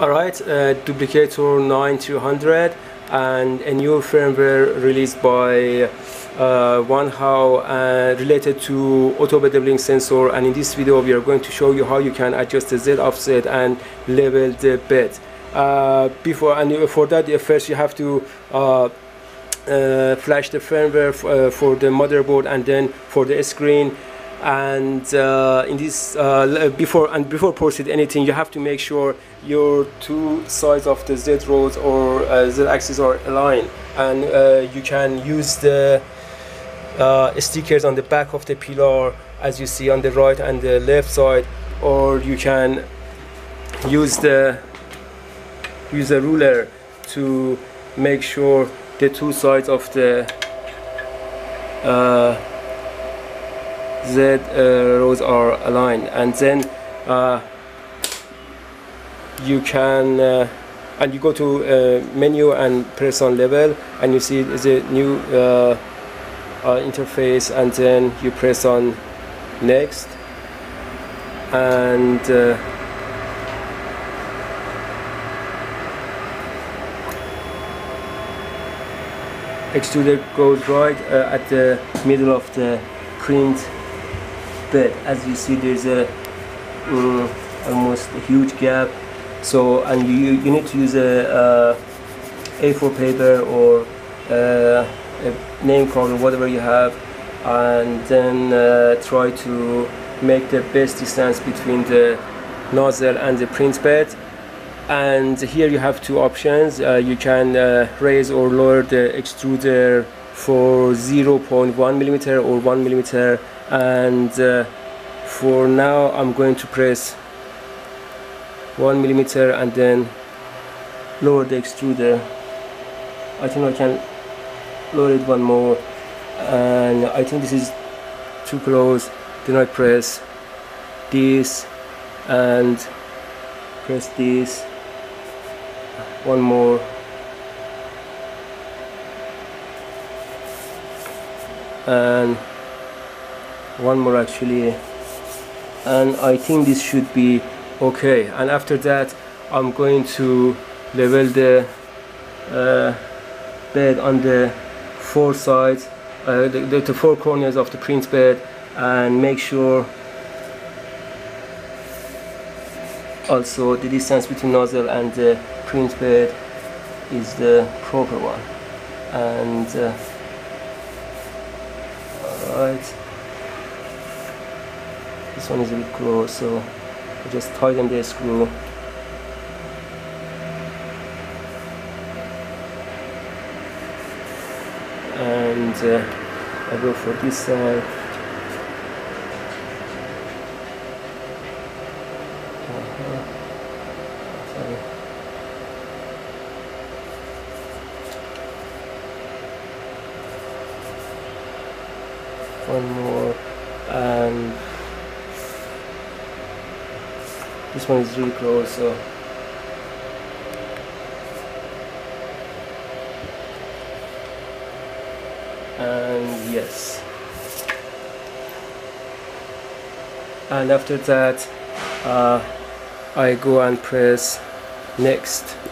Alright, Duplicator 9,300 and a new firmware released by Wanhao related to auto bedeveling sensor, and in this video we are going to show you how you can adjust the Z offset and level the bed. First you have to flash the firmware for the motherboard and then for the screen, and before proceed anything, you have to make sure your two sides of the Z rods or Z axis are aligned, and you can use the stickers on the back of the pillar as you see on the right and the left side, or you can use the ruler to make sure the two sides of the Z rows are aligned, and then you can you go to menu and press on level, and you see the new interface, and then you press on next, and extruder goes right at the middle of the print bed. As you see, there's a almost a huge gap, so you need to use a A4 paper or a name card or whatever you have, and then try to make the best distance between the nozzle and the print bed. And here you have two options. You can raise or lower the extruder for 0.1mm or 1mm, and for now I'm going to press 1mm and then lower the extruder. I think I can lower it one more, and I think this is too close. Then I press this and press this one more, and one more actually, and I think this should be okay. And after that I'm going to level the bed on the four sides, the four corners of the print bed, and make sure also the distance between nozzle and the print bed is the proper one. And alright, this one is a bit close, so I just tighten the screw. And I go for this side. One more, and this one is really close, so and yes. And after that I go and press next.